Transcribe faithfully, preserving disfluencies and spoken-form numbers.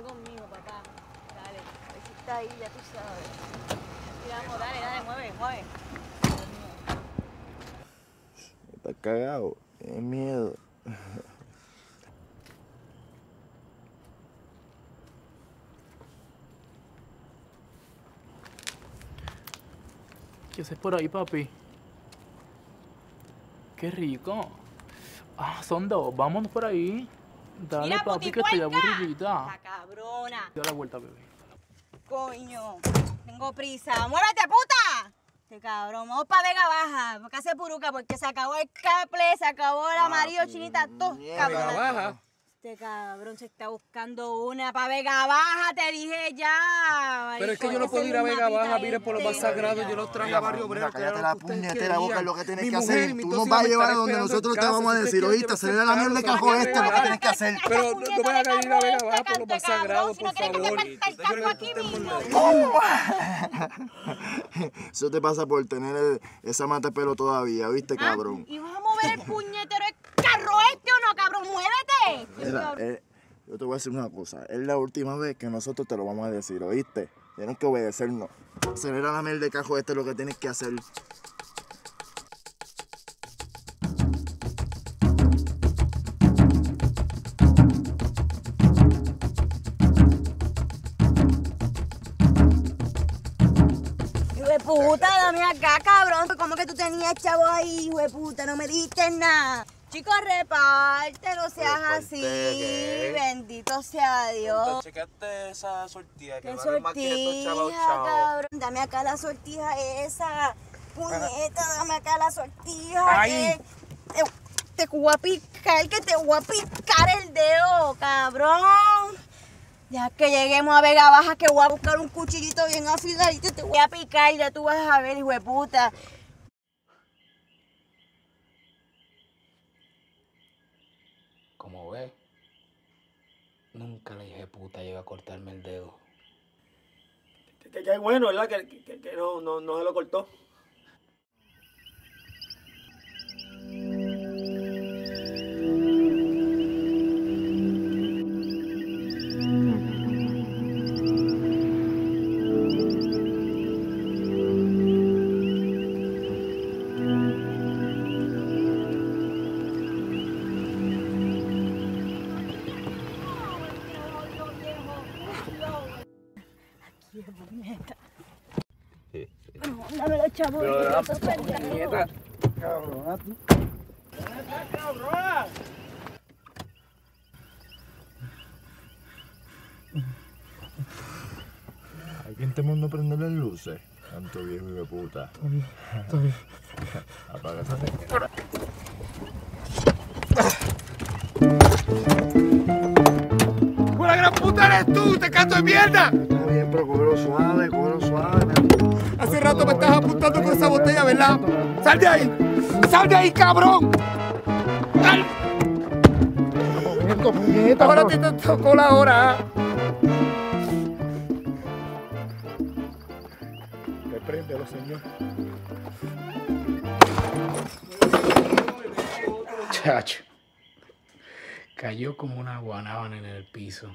Vente conmigo, papá. Dale. Si está ahí, ya tú sabes. Vamos, dale, dale, mueve, mueve. Está cagado. Qué miedo. ¿Qué haces por ahí, papi? ¡Qué rico! Ah, son dos. Vámonos por ahí. Dale, mira, papi, que estoy aburridita. La cabrona. Da la vuelta, bebé. Coño, tengo prisa. ¡Muévete, puta! Este cabrón, vamos para Vega Baja. Porque hace puruca, porque se acabó el caple, se acabó el amarillo, ah, chinita, todo, cabrón. Este cabrón se está buscando una para Vega Baja, te dije ya. Pero es que yo no puedo ir a Vega Baja, miren por lo más sagrado, yo los traje a Barrio Obrero. Cállate la puñetera boca, lo que tienes que hacer. Tú nos vas a llevar a donde nosotros te vamos a decir, oíste, acelera la mierda de cajón este, lo que tienes que hacer. Pero no vas a ir a Vega Baja por lo más sagrado, por favor. Eso te pasa por tener esa mata pelo todavía, ¿viste, cabrón? Y vas a mover el puñetero carro este o no, cabrón, muévete. Mira, eh, yo te voy a decir una cosa. Es la última vez que nosotros te lo vamos a decir, ¿oíste? Tienes que obedecernos. Acelera la mierda de cajo, este es lo que tienes que hacer. Puta, dame acá, cabrón. ¿Cómo que tú tenías chavo ahí, hijo de puta? No me dijiste nada. Chicos, reparte, no seas así. ¿Qué? Bendito sea Dios. Chequeate esa sortija. ¿Qué sortija, cabrón? Dame acá la sortija esa. Puñeta, dame acá la sortija. Ay. Que te voy a picar, que te voy a picar el dedo, cabrón. Ya que lleguemos a Vega Baja, que voy a buscar un cuchillito bien afiladito y te voy a picar, ya tú vas a ver, hijo de puta. Como ves, nunca la hija de puta llegó a cortarme el dedo. Que, que bueno, ¿verdad? Que, que, que no, no, no se lo cortó. Chabón, pero la puñeta, cabrona, tú. ¿Dónde estás, cabrona? Ahí intentemos no prender las luces. Tanto viejo y de puta. Está bien, está bien. Apaga esa tecla. ¡Una gran puta eres tú! ¡Te canto de mierda! Está bien, pero cógelo suave, cógelo suave. Hace rato me estás apuntando con esa botella, ¿verdad? ¡Sal de ahí! ¡Sal de ahí, cabrón! ¡Sal! Ahora te tocó la hora. Repréndelo, señor. Chacho. Cayó como una guanábana en el piso.